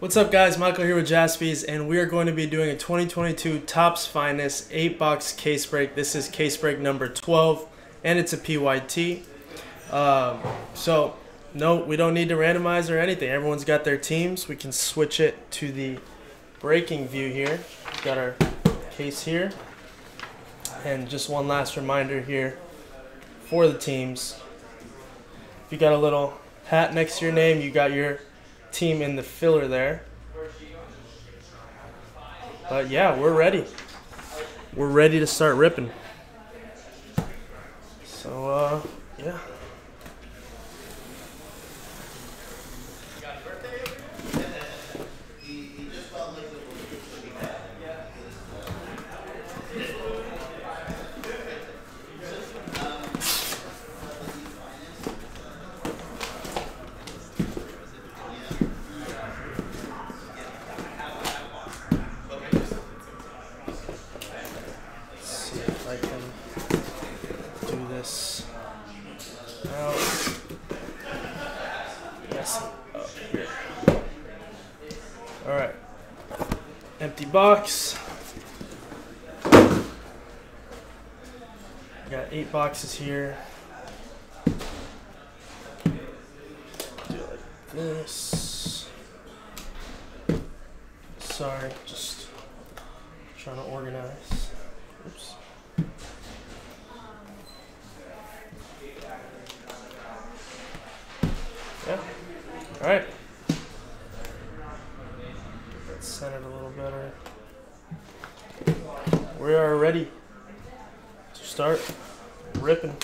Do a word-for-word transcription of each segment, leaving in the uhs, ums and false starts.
What's up, guys? Michael here with Jaspys, and we are going to be doing a twenty twenty-two Topps Finest eight box case break. This is case break number twelve, and it's a P Y T. Um, so, no, we don't need to randomize or anything. Everyone's got their teams. We can switch it to the breaking view here. We've got our case here. And just one last reminder here for the teams. If you got a little hat next to your name, you got your team in the filler there. But yeah, we're ready. We're ready to start ripping. So, uh, yeah. Box. Got eight boxes here. Do it like this. Sorry, just trying to organize. Oops. Yeah. All right. Let's center it a little better. We are ready to start ripping.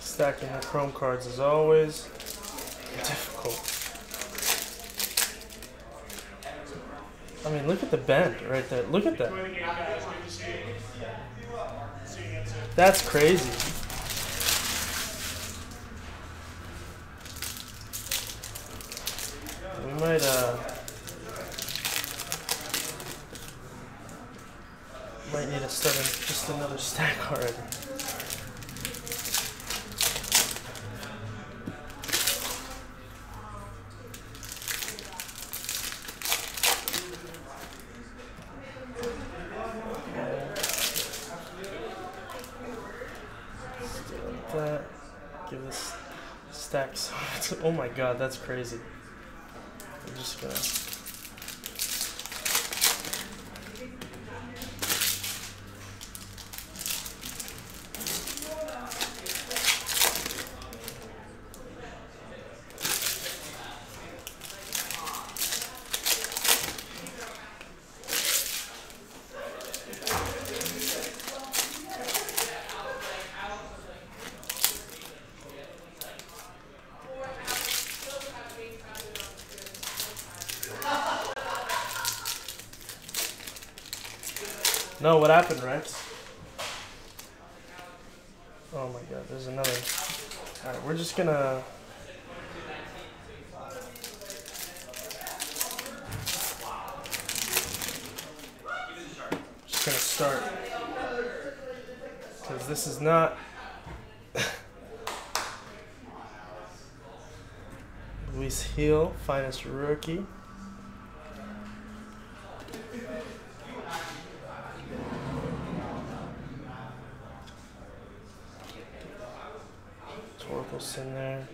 Stacking the chrome cards is always difficult. I mean, look at the bend right there. Look at that. That's crazy. We might, uh, might need to start just another stack already. Oh my god, that's crazy. I'm just gonna... No, what happened, Rex? Oh my god, there's another. Alright, we're just gonna... Just gonna start. Because this is not... Luis Hill, finest rookie. Torkelson there.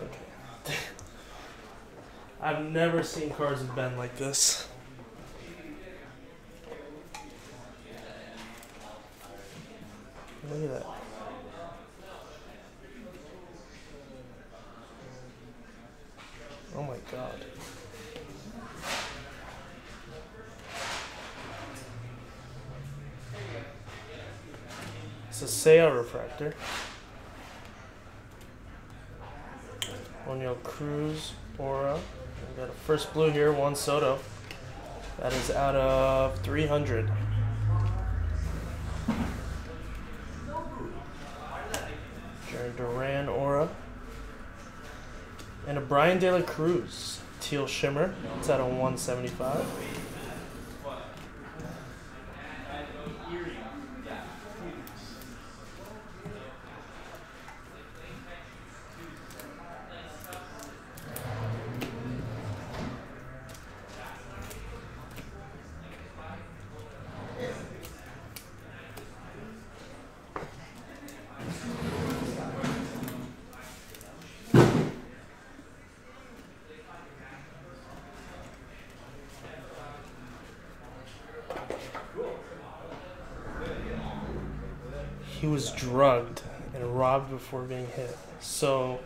Okay. I've never seen cards bend like this. Look at that. Oh, my God. It's a Seiya refractor. O'Neill Cruz, Aura. We got a first blue here, Juan Soto. That is out of three hundred. Jared Duran, Aura. And a Brian De La Cruz, Teal Shimmer. It's out of one seventy-five. He was drugged and robbed before being hit. So,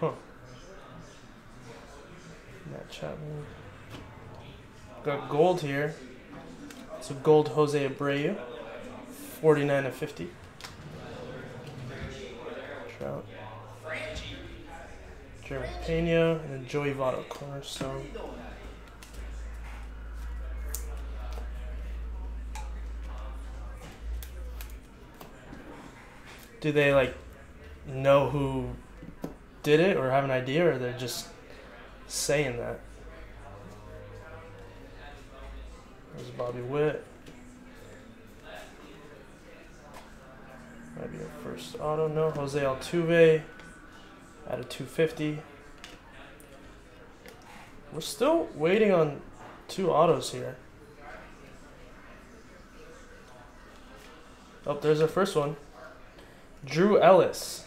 huh. Matt Chapman. Got gold here. So gold Jose Abreu. forty-nine of fifty. Trout. Jeremy Pena and Joey Votto cornerstone. Do they, like, know who did it or have an idea, or they're just saying that? There's Bobby Witt. Might be a first auto. No. Jose Altuve out of two fifty. We're still waiting on two autos here. Oh, there's our first one. Drew Ellis,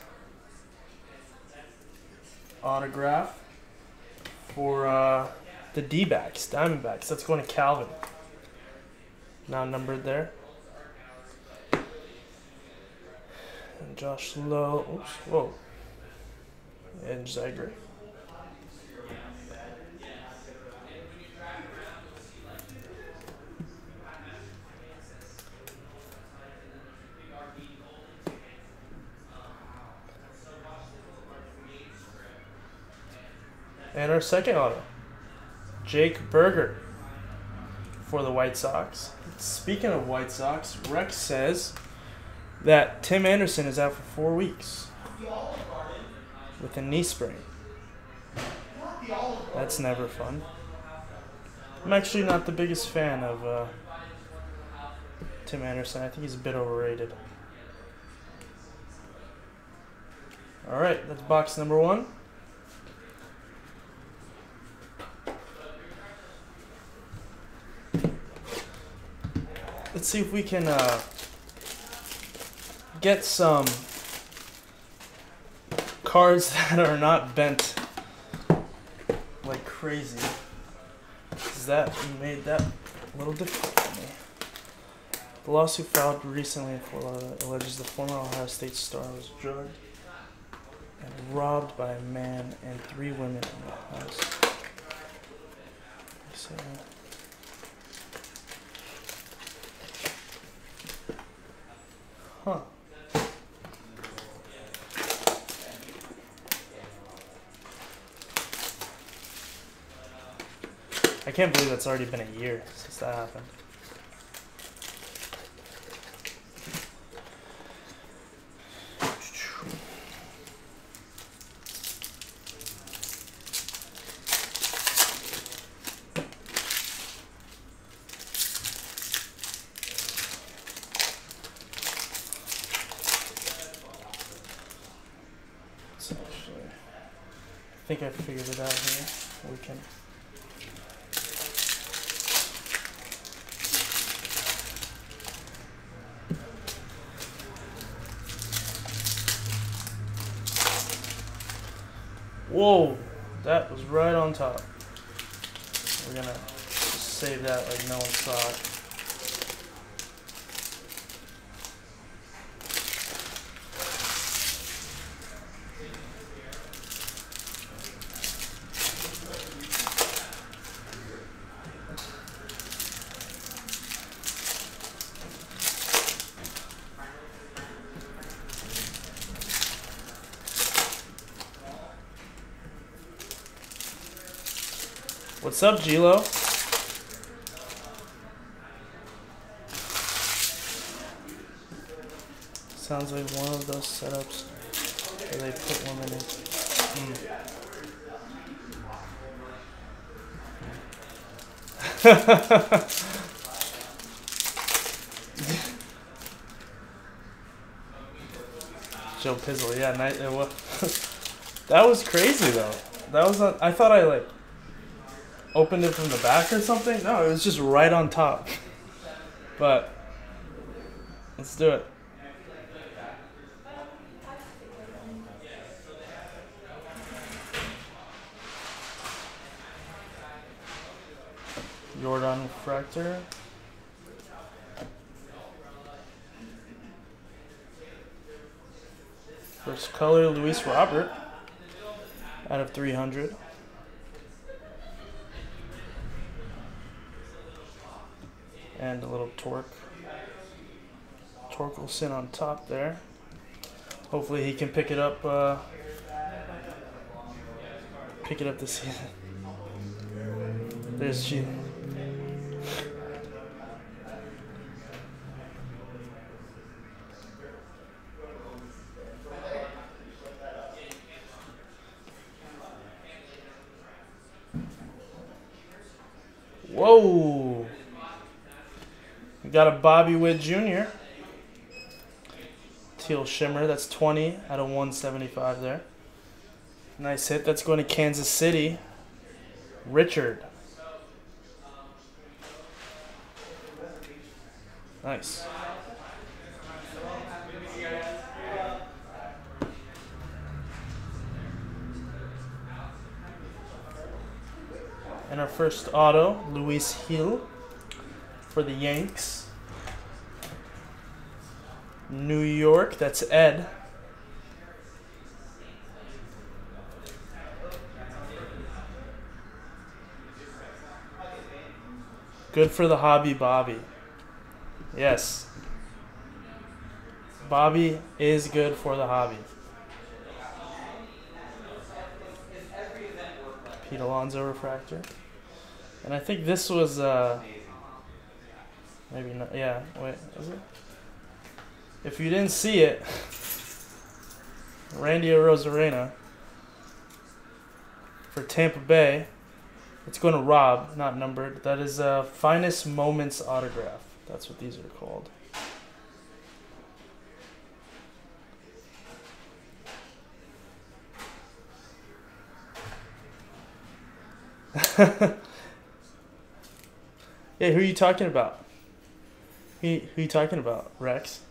autograph for uh, the D-backs, Diamondbacks. That's going to Calvin. Not numbered there. And Josh Lowe. Oops, whoa. And Zagre. And our second auto, Jake Berger for the White Sox. Speaking of White Sox, Rex says that Tim Anderson is out for four weeks with a knee sprain. That's never fun. I'm actually not the biggest fan of uh, Tim Anderson. I think he's a bit overrated. All right, that's box number one. Let's see if we can uh, get some cards that are not bent like crazy. Because that made that a little difficult for me. The lawsuit filed recently in Fort Lauderdale alleges the former Ohio State star was drugged and robbed by a man and three women in the house. So, Huh. I can't believe that's already been a year since that happened. I think I figured it out here. We can. Whoa, that was right on top. We're gonna save that like no one saw it. What's up, G-Lo? Sounds like one of those setups where they put one in it. Mm. Joe Pizzle, yeah, night, it was. That was crazy though. That was a, I thought I like opened it from the back or something. No, it was just right on top. But let's do it. Jordan Refractor. First color, Luis Robert, out of three hundred. And a little torque. Torkelson on top there. Hopefully he can pick it up, uh, pick it up this season. There's G. Whoa! We got a Bobby Witt Junior Teal Shimmer, that's twenty out of one seventy-five there. Nice hit, that's going to Kansas City. Richard. Nice. And our first auto, Luis Hill for the Yanks. New York, that's Ed. Good for the hobby, Bobby. Yes. Bobby is good for the hobby. Pete Alonso refractor. And I think this was, uh, maybe not, yeah, wait, is it? If you didn't see it, Randy Arozarena for Tampa Bay, it's going to Rob, not numbered. That is uh, Finest Moments Autograph. That's what these are called. Yeah, who are you talking about? Who, who are you talking about, Rex?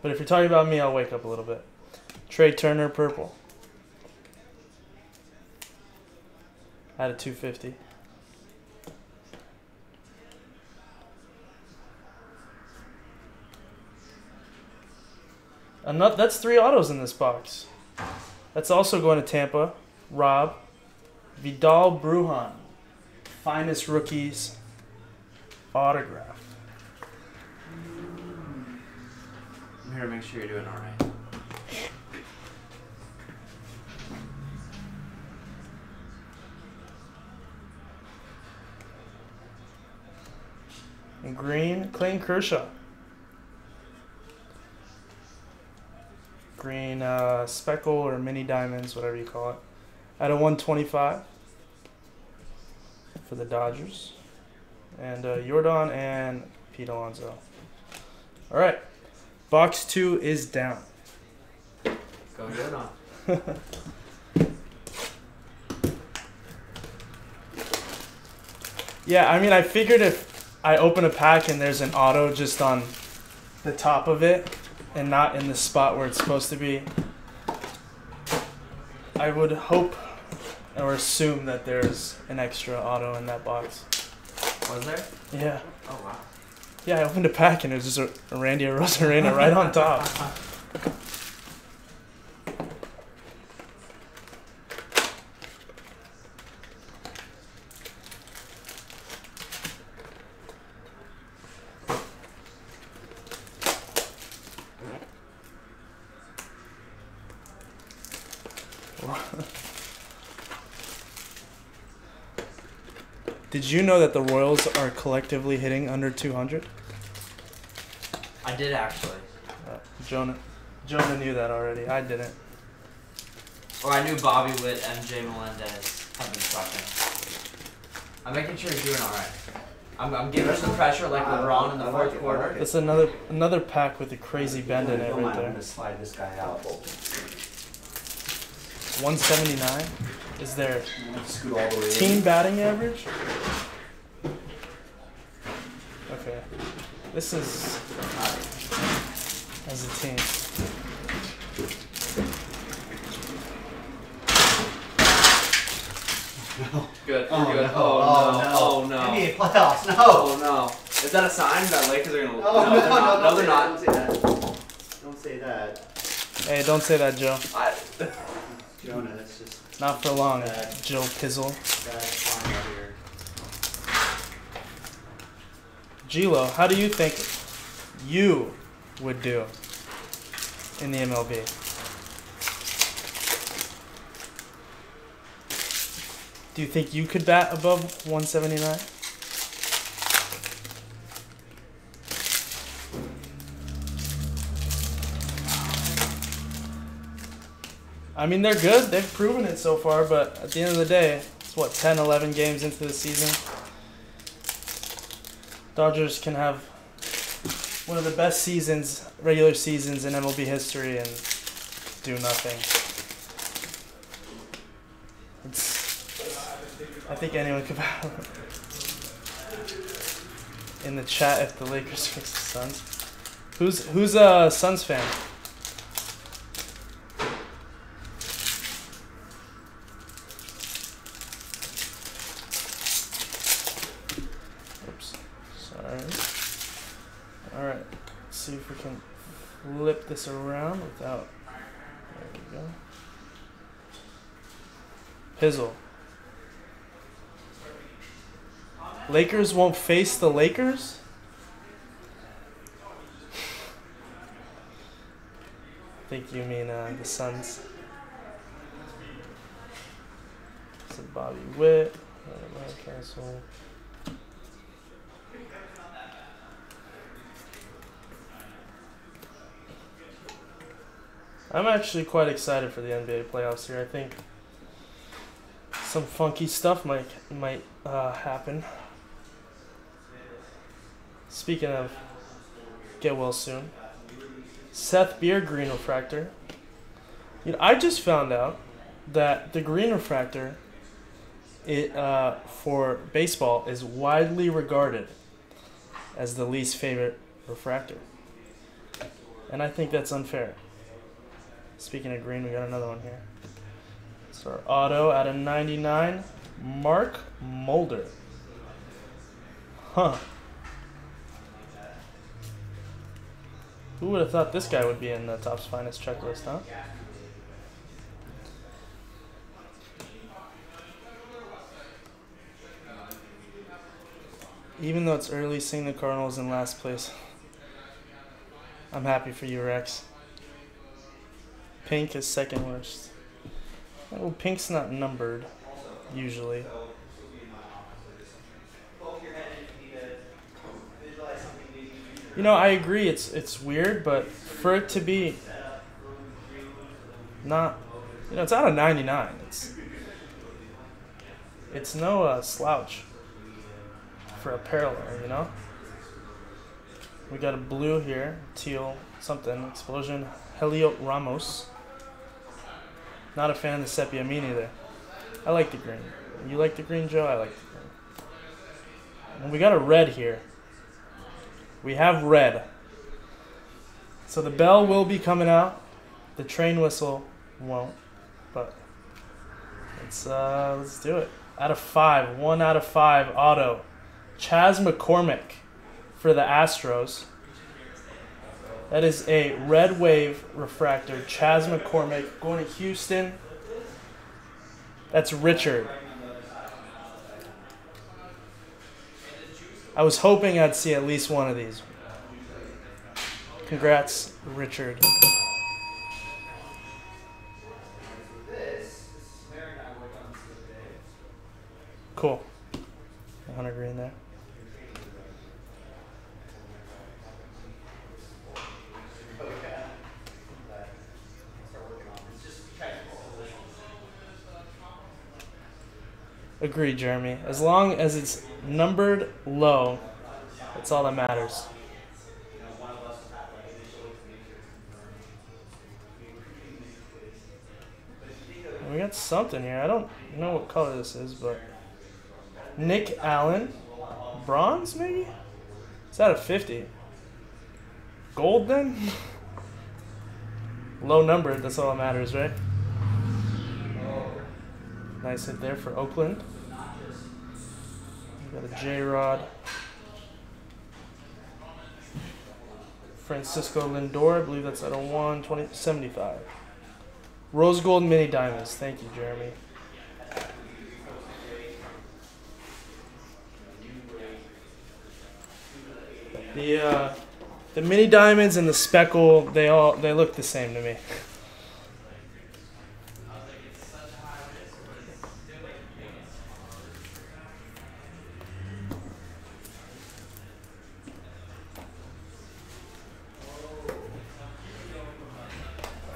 But if you're talking about me, I'll wake up a little bit. Trey Turner, purple. Out of two fifty. Another, that's three autos in this box. That's also going to Tampa. Rob. Vidal Brujan. Finest Rookies autograph. I'm here to make sure you're doing all right. And green, Clayton Kershaw. Green uh, speckle or mini diamonds, whatever you call it. At a one twenty-five for the Dodgers. And uh, Jordan and Pete Alonso. All right. Box two is down. Go Jordan. Yeah, I mean, I figured if I open a pack and there's an auto just on the top of it, and not in the spot where it's supposed to be, I would hope or assume that there's an extra auto in that box. Was there? Yeah. Oh, wow. Yeah, I opened a pack and it was just a Randy Arozarena right on top. Did you know that the Royals are collectively hitting under two hundred? I did, actually. Uh, Jonah, Jonah knew that already. I didn't. Or I knew Bobby Witt, M J Melendez have been sucking. I'm making sure you're doing all right. I'm, I'm giving her some pressure like LeBron in the fourth quarter. It's another another pack with a crazy bend in it right there. I'm going to slide this guy out. one seventy-nine is their team batting average. Okay. This is as a team. No. Good. Oh, good. No. Oh, oh, no. No. Oh, no. N B A playoffs. No. Oh, no. Is that a sign that Lakers are going to lose? Oh, no, no, no, no, they're not. No, they're not. Don't say that. Don't say that. Hey, don't say that, Joe. I... Jonah, that's just... Not for long, bad. Joe Pizzle. That's fine out here. G-Lo, how do you think you would do in the M L B? Do you think you could bat above one seventy-nine? I mean, they're good. They've proven it so far, but at the end of the day, it's what, ten, eleven games into the season. Dodgers can have one of the best seasons, regular seasons in M L B history and do nothing. It's... I think anyone could battle in the chat if the Lakers fix the Suns. Who's who's a Suns fan? Oops, sorry. All right, let's see if we can flip this around without. There we go. Pizzle. Lakers won't face the Lakers? I think you mean uh, the Suns. So Bobby Witt. I'm actually quite excited for the N B A playoffs here. I think some funky stuff might might uh, happen. Speaking of get well soon, Seth Beer Green Refractor. You know, I just found out that the Green Refractor it uh, for baseball is widely regarded as the least favorite refractor. And I think that's unfair. Speaking of green, we got another one here. It's our auto out of ninety-nine, Mark Mulder. Huh. Who would have thought this guy would be in the Topps Finest checklist, huh? Even though it's early, seeing the Cardinals in last place. I'm happy for you, Rex. Pink is second worst. Well, pink's not numbered, usually. You know, I agree, it's it's weird, but for it to be not, you know, it's out of ninety-nine. It's it's no uh, slouch for a parallel, you know? We got a blue here, teal, something, explosion, Helio Ramos. Not a fan of the sepia, me neither. I like the green. You like the green, Joe? I like the green. And we got a red here. We have red. So the bell will be coming out. The train whistle won't. But let's, uh, let's do it. Out of five. One out of five auto. Chaz McCormick for the Astros. That is a red wave refractor. Chaz McCormick going to Houston. That's Richard. I was hoping I'd see at least one of these. Congrats, Richard. Cool. Hunter Green there. Agree, Jeremy. As long as it's numbered low, that's all that matters. We got something here. I don't know what color this is, but Nick Allen, bronze maybe? It's out of fifty. Gold then? Low numbered, that's all that matters, right? Nice hit there for Oakland. We got a J. Rod. Francisco Lindor, I believe that's out of one twenty, seventy-five. Rose gold mini diamonds. Thank you, Jeremy. The uh, the mini diamonds and the speckle, they all they look the same to me.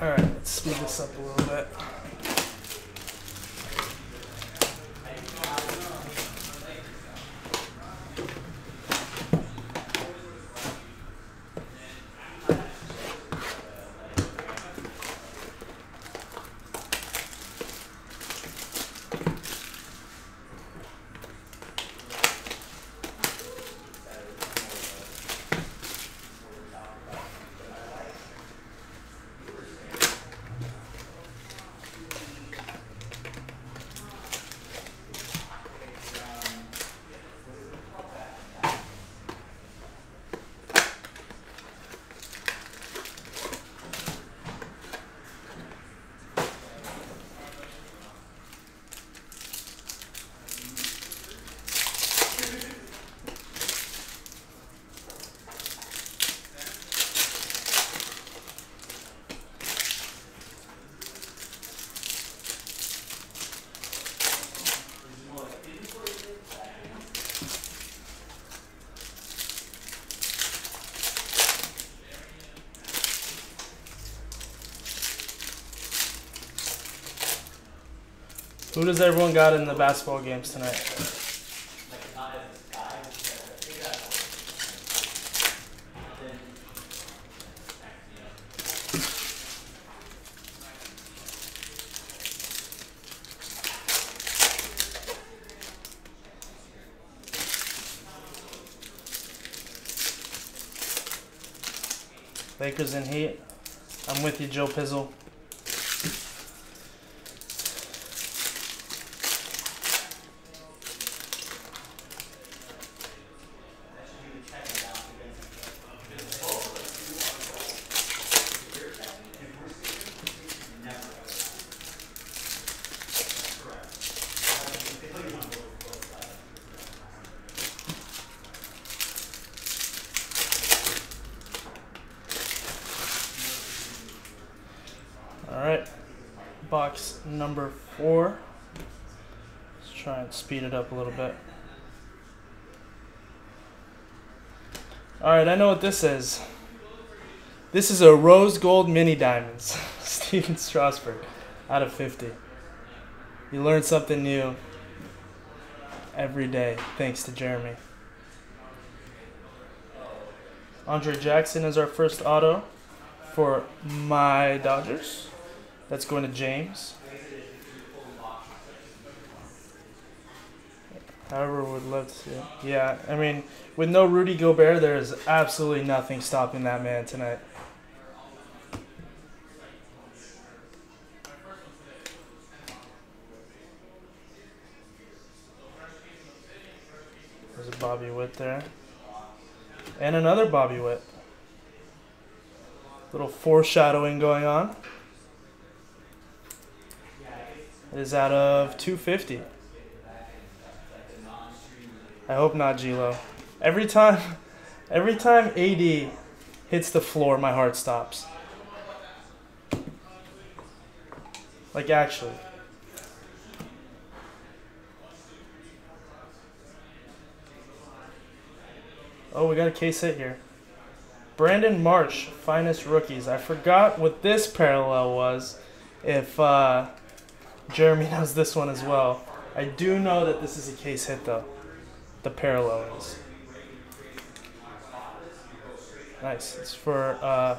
Alright, let's speed this up a little bit. Who does everyone got in the basketball games tonight? Lakers in heat. I'm with you, Joe Pizzle. Box number four. Let's try and speed it up a little bit. Alright, I know what this is. This is a rose gold mini diamonds. Steven Strasburg, out of fifty. You learn something new every day, thanks to Jeremy. Andre Jackson is our first auto for my Dodgers. That's going to James. However, would love to see it. Yeah, I mean, with no Rudy Gobert, there is absolutely nothing stopping that man tonight. There's a Bobby Witt there. And another Bobby Witt. Little foreshadowing going on. Is out of two fifty. I hope not, G-Lo. Every time, every time A D hits the floor, my heart stops. Like, actually. Oh, we got a case hit here. Brandon Marsh, Finest Rookies. I forgot what this parallel was, if uh, Jeremy knows this one as well. I do know that this is a case hit, though. The parallel is. Nice. It's for uh,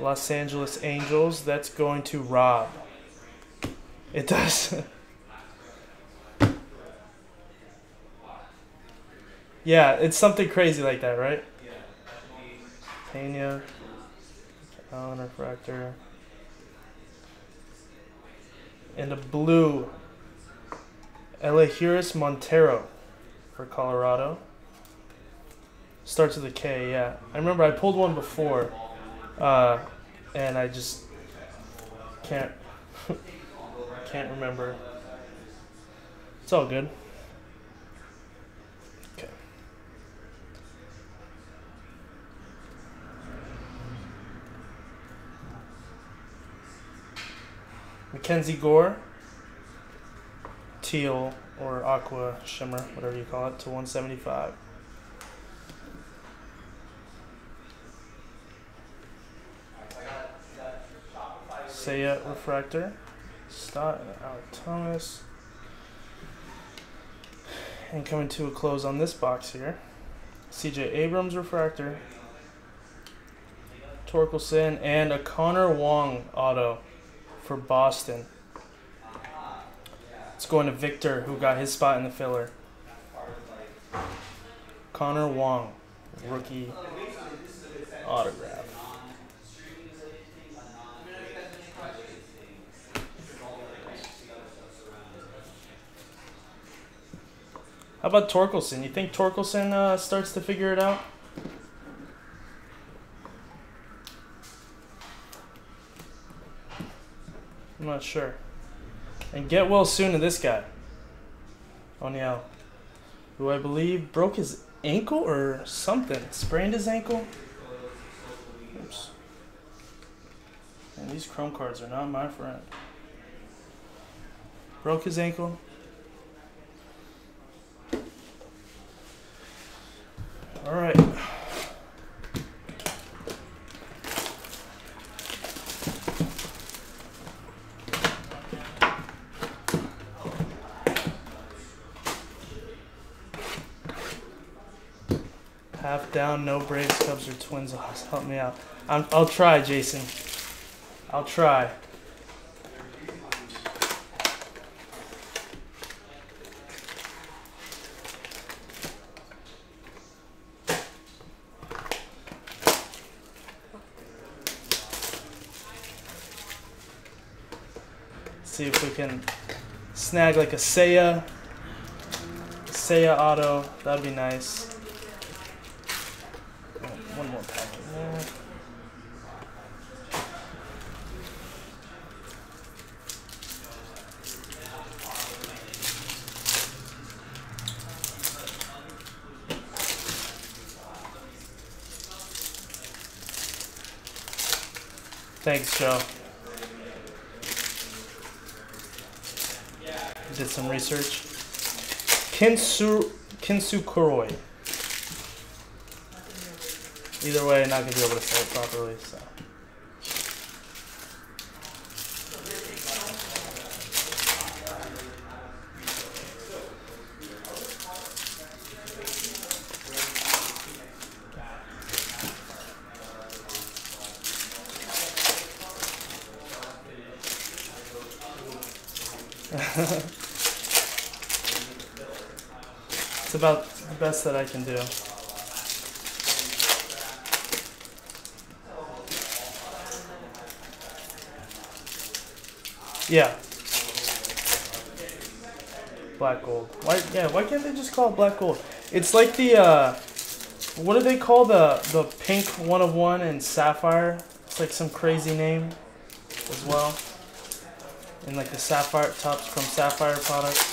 Los Angeles Angels. That's going to Rob. It does. Yeah, it's something crazy like that, right? Pena, Allen refractor, and a blue Elehuris Montero for Colorado. Starts with a K, yeah. I remember I pulled one before, uh, and I just can't can't remember. It's all good. Mackenzie Gore, teal or aqua shimmer, whatever you call it, to one seventy-five. Seiya refractor, Stott and Alec Thomas. And coming to a close on this box here, C J Abrams refractor, Torkelson, and a Connor Wong auto for Boston. It's going to Victor, who got his spot in the filler. Connor Wong, rookie autograph. How about Torkelson? You think Torkelson uh, starts to figure it out? I'm not sure. And get well soon to this guy, O'Neill, who I believe broke his ankle or something. Sprained his ankle. Oops. And these Chrome cards are not my friend. Broke his ankle. All right. Half down, no Braves, Cubs, or Twins loss. Help me out. I'm, I'll try, Jason. I'll try. See if we can snag like a Seiya, a Seiya auto. That'd be nice. One more pack in there. Thanks, Joe. Did some research. Kinsu Kinsu Kuroi. Either way, I'm not going to be able to say it properly, so. It's about the best that I can do. Yeah. Black gold. Why? Yeah. Why can't they just call it black gold? It's like the uh, what do they call the the pink one of one and sapphire? It's like some crazy name as well. And like the sapphire tops from sapphire products.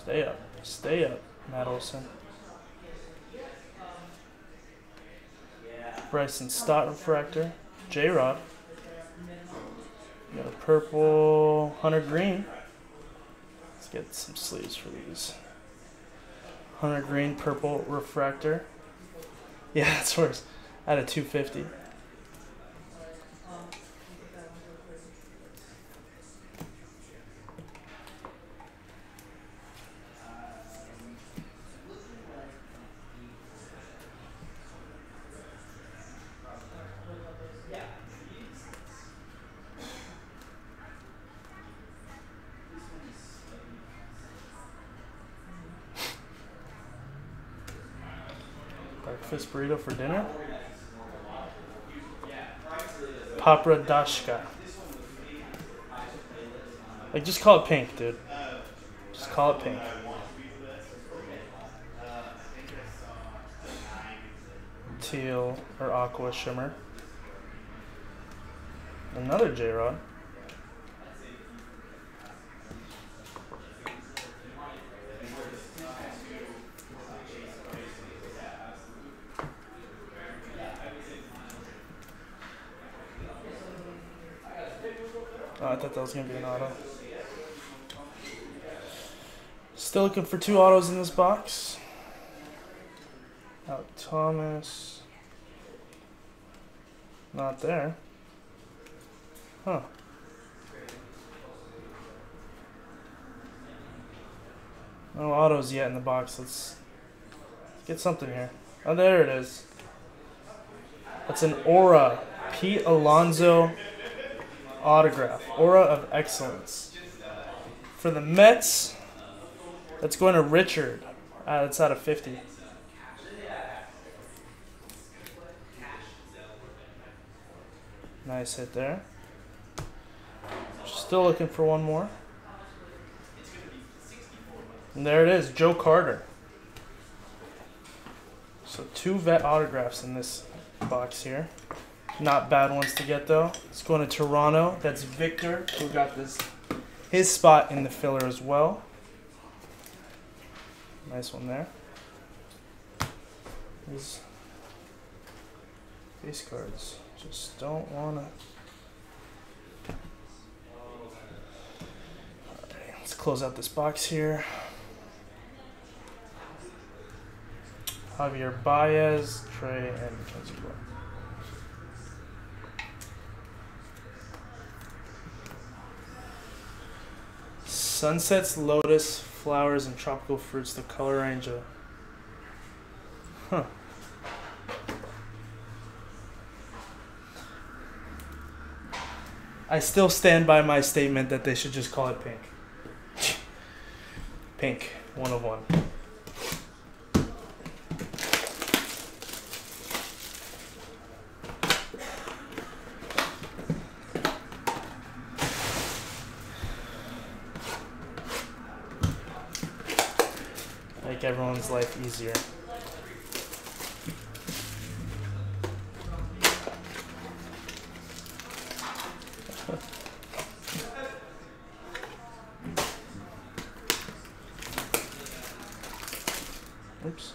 Stay up. Stay up, Matt Olson. Bryson Stott refractor. J. Rod. Got a purple Hunter Green. Let's get some sleeves for these. Hunter Green purple refractor. Yeah, that's worse. Out of two fifty. Breakfast burrito for dinner. Papradashka. Like, just call it pink, dude. Just call it pink. Teal or aqua shimmer. Another J. Rod. I thought that was going to be an auto. Still looking for two autos in this box. Out Thomas. Not there. Huh. No autos yet in the box. Let's get something here. Oh, there it is. That's an Aura. Pete Alonso. Autograph. Aura of Excellence. For the Mets, that's going to Richard. Uh, that's out of fifty. Nice hit there. Still looking for one more. And there it is, Joe Carter. So two vet autographs in this box here. Not bad ones to get, though. It's going to Toronto. That's Victor, who got this his spot in the filler as well. Nice one there. These base cards just don't want to. All right, let's close out this box here. Javier Baez, Trey, and Mackenzie Gore. Sunsets, lotus, flowers, and tropical fruits, the color range of. Huh. I still stand by my statement that they should just call it pink. Pink, one of one. Everyone's life easier. Oops.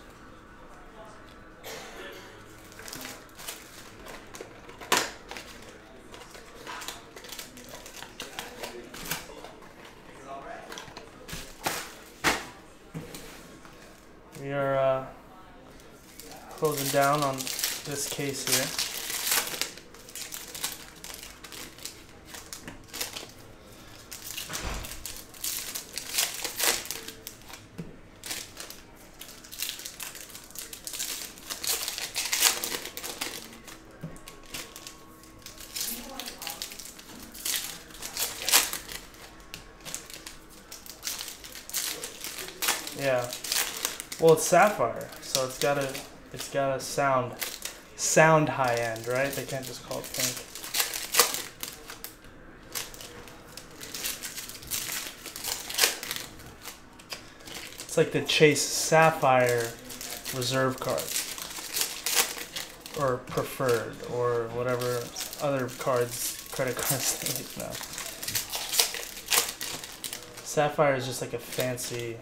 We are uh, closing down on this case here. Yeah. Well, it's sapphire, so it's got a it's got a sound sound high end, right? They can't just call it pink. It's like the Chase Sapphire Reserve card, or Preferred, or whatever other cards, credit cards they use now. Sapphire is just like a fancy.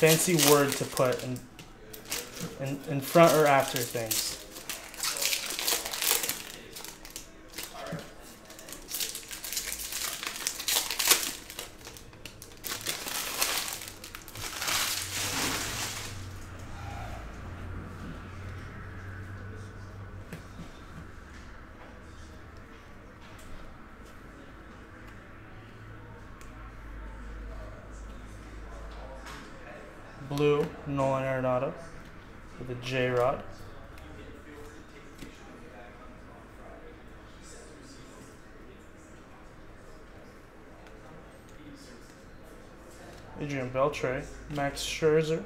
Fancy word to put in, in in front or after things. blue, Nolan Arenado with a J. Rod. Adrian Beltre, Max Scherzer.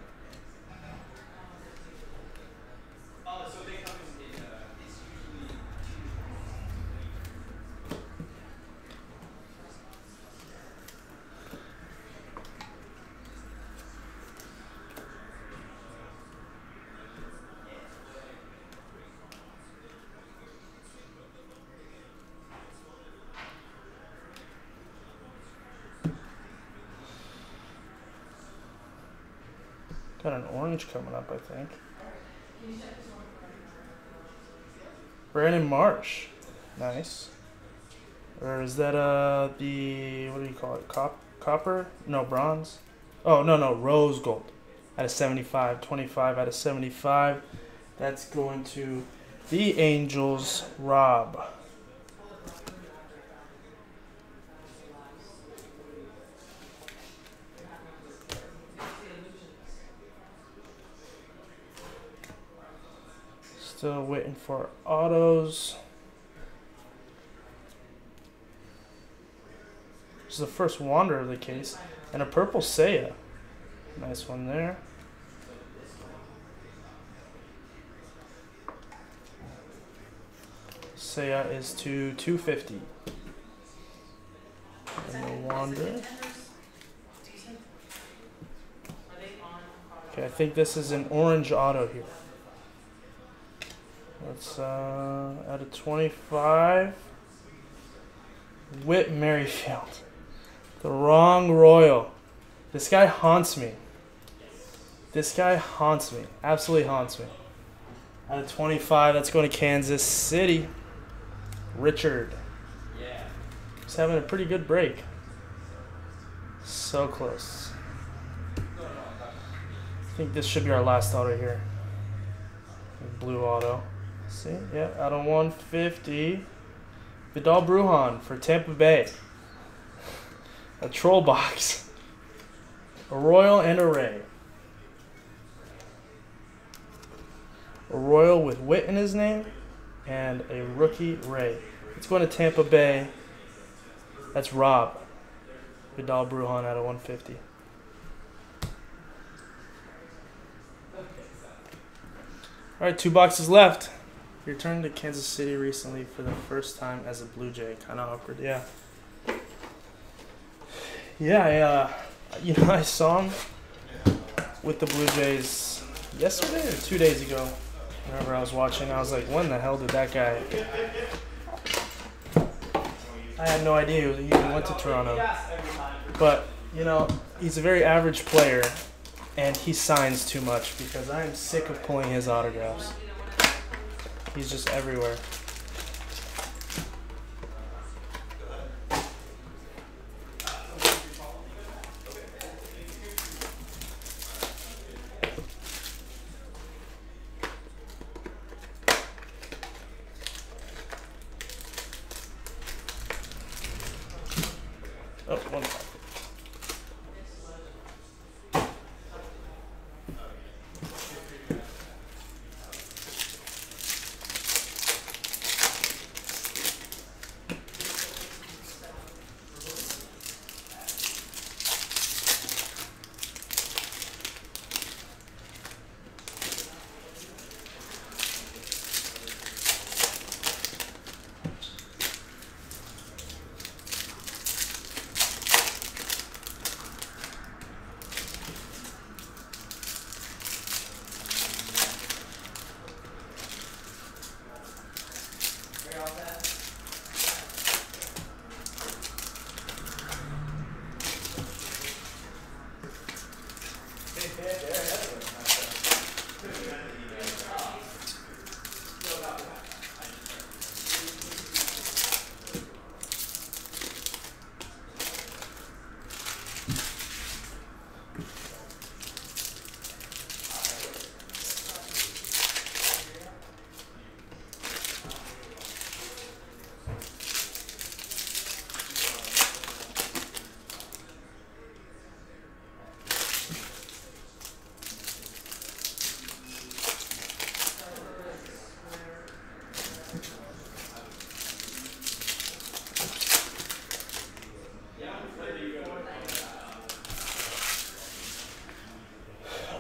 Got an orange coming up, I think. Brandon Marsh. Nice. Or is that uh the, what do you call it, Cop copper? No, bronze. Oh, no, no, rose gold. Out of seventy-five, twenty-five out of seventy-five. That's going to the Angels, Rob. Still waiting for autos. This is the first Wander of the case. And a purple Seiya. Nice one there. Seiya is to two fifty. And the Wander. Okay, I think this is an orange auto here. That's uh, out of twenty-five. Whit Merrifield. The wrong Royal. This guy haunts me. This guy haunts me. Absolutely haunts me. Out of twenty-five, that's going to Kansas City. Richard. Yeah. He's having a pretty good break. So close. I think this should be our last auto here. Blue auto. See, yeah, out of one fifty, Vidal Brujan for Tampa Bay. A troll box, a Royal and a Ray. A Royal with Witt in his name, and a rookie Ray. It's going to Tampa Bay. That's Rob. Vidal Brujan out of one fifty. All right, two boxes left. Returned to Kansas City recently for the first time as a Blue Jay. Kind of awkward, yeah. Yeah, I, uh, you know, I saw him with the Blue Jays yesterday or two days ago. Whenever I was watching, I was like, when the hell did that guy... I had no idea he even went to Toronto. But, you know, he's a very average player, and he signs too much because I am sick of pulling his autographs. He's just everywhere. Oh, one more.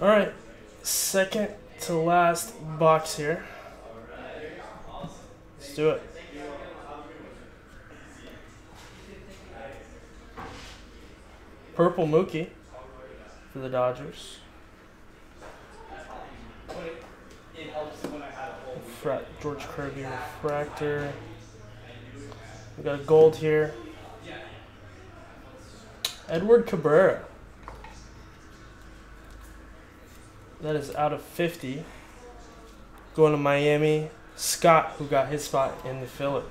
All right, second to last box here. Let's do it. Purple Mookie for the Dodgers. George Kirby refractor. We got a gold here. Edward Cabrera. That is out of fifty. Going to Miami. Scott, who got his spot in the Philly.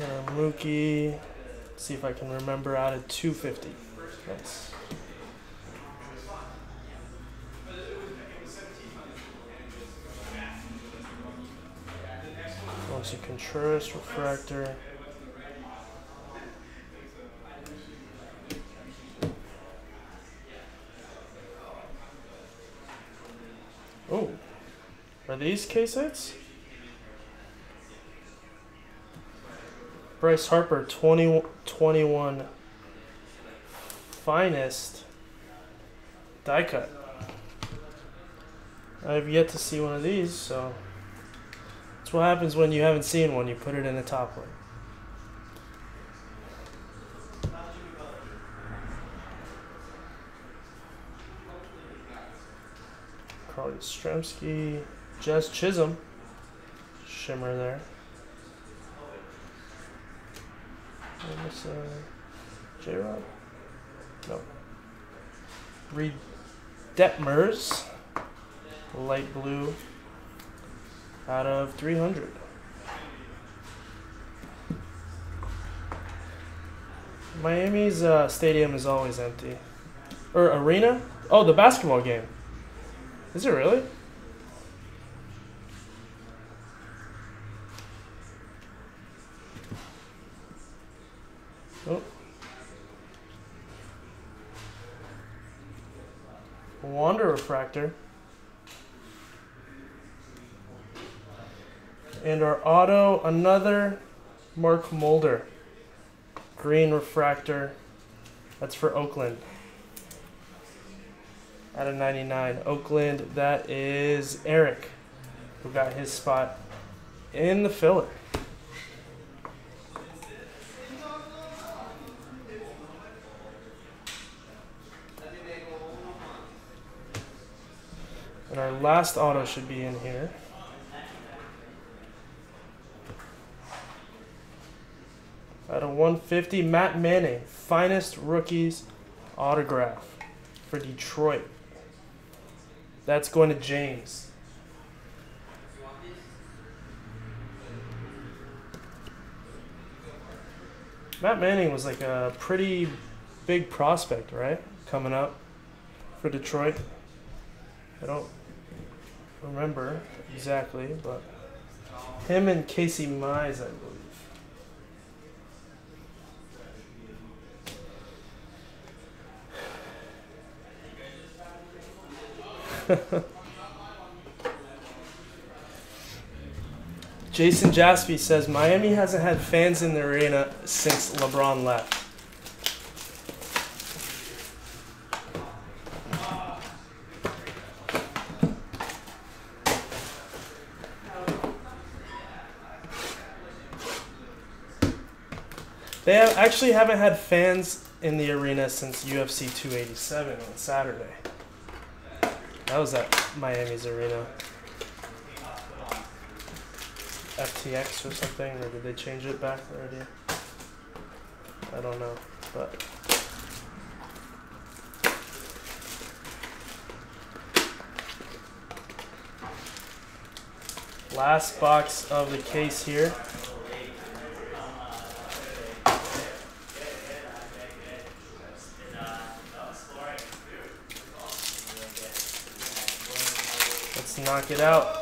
And Mookie. Let's see if I can remember out of two fifty. Nice. Once you Contreras refractor. Oh, are these case hits? Bryce Harper, twenty twenty-one Finest die cut. I have yet to see one of these, so that's what happens when you haven't seen one. You put it in the top one. Carly Yastrzemski, Jess Chisholm, shimmer there. Uh, J. Rod? No. Reed Detmers, light blue, out of three hundred. Miami's uh, stadium is always empty. Or arena? Oh, the basketball game. Is it really? Oh. Wander refractor. And our auto, another Mark Mulder. Green refractor. That's for Oakland. Out of ninety-nine. Oakland, that is Eric, who got his spot in the filler. And our last auto should be in here. Out of one fifty, Matt Manning, Finest Rookies autograph for Detroit. That's going to James. Matt Manning was like a pretty big prospect, right? Coming up for Detroit. I don't remember exactly, but him and Casey Mize, I believe. Jason Jaspy says Miami hasn't had fans in the arena since LeBron left. They have actually haven't had fans in the arena since U F C two eighty-seven on Saturday. That was at Miami's arena. F T X or something, or did they change it back already? I don't know, but last box of the case here. Knock it out.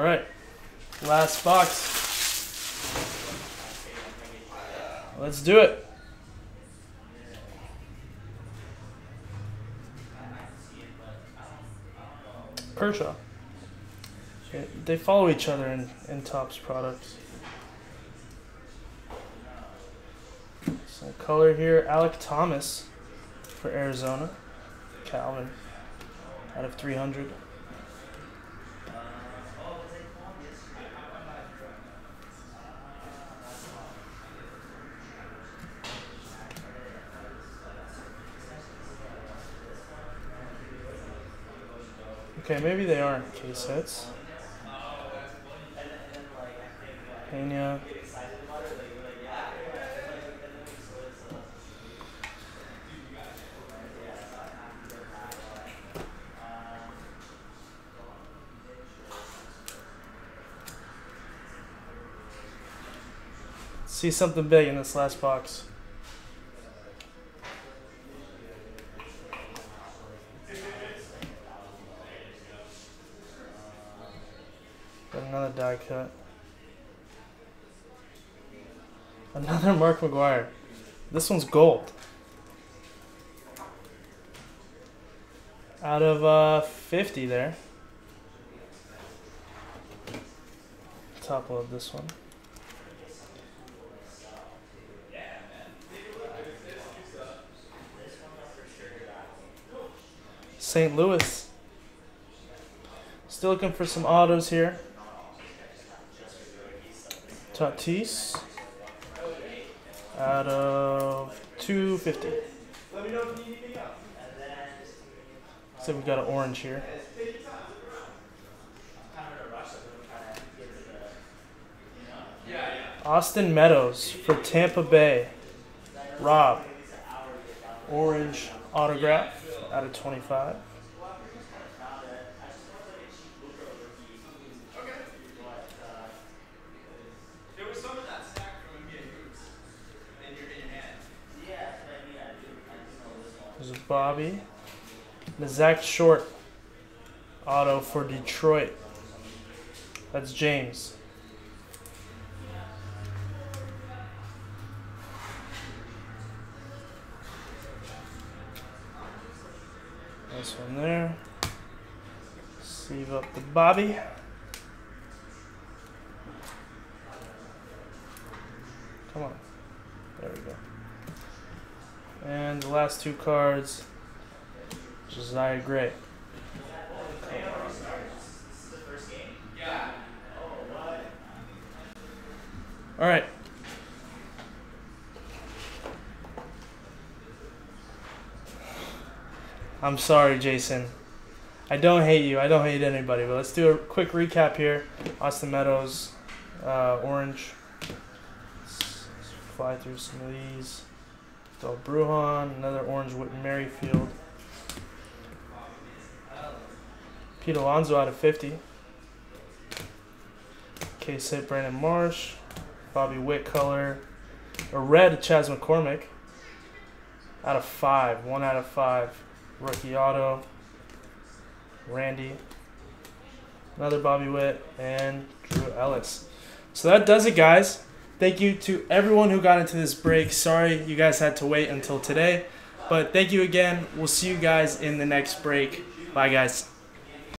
All right, last box. Let's do it. Kershaw. They follow each other in, in Topps products. Some color here. Alec Thomas for Arizona. Calvin out of three hundred. Okay, maybe they aren't case hits. Pena. See something big in this last box. Got another die cut. Another Mark McGwire. This one's gold. Out of uh, fifty there. Top load this one. Saint Louis. Still looking for some autos here. Tatis. Out of two fifty. So we've got an orange here. Austin Meadows for Tampa Bay. Rob. Orange autograph. Out of twenty-five. There's a Bobby. The Zach Short auto for Detroit. That's James. This one there. Sleeve up the Bobby. Come on. There we go. And the last two cards, Josiah Gray. All right. I'm sorry, Jason. I don't hate you. I don't hate anybody. But let's do a quick recap here. Austin Meadows, uh, orange. Let's fly through some of these. Vidal Brujan, another orange Whit Merrifield. Pete Alonso out of fifty. Case hit Brandon Marsh. Bobby Witt color. A red Chaz McCormick. Out of five. One out of five. Rookie auto, Randy, another Bobby Witt, and Drew Ellis. So that does it, guys. Thank you to everyone who got into this break. Sorry you guys had to wait until today, but thank you again. We'll see you guys in the next break. Bye, guys.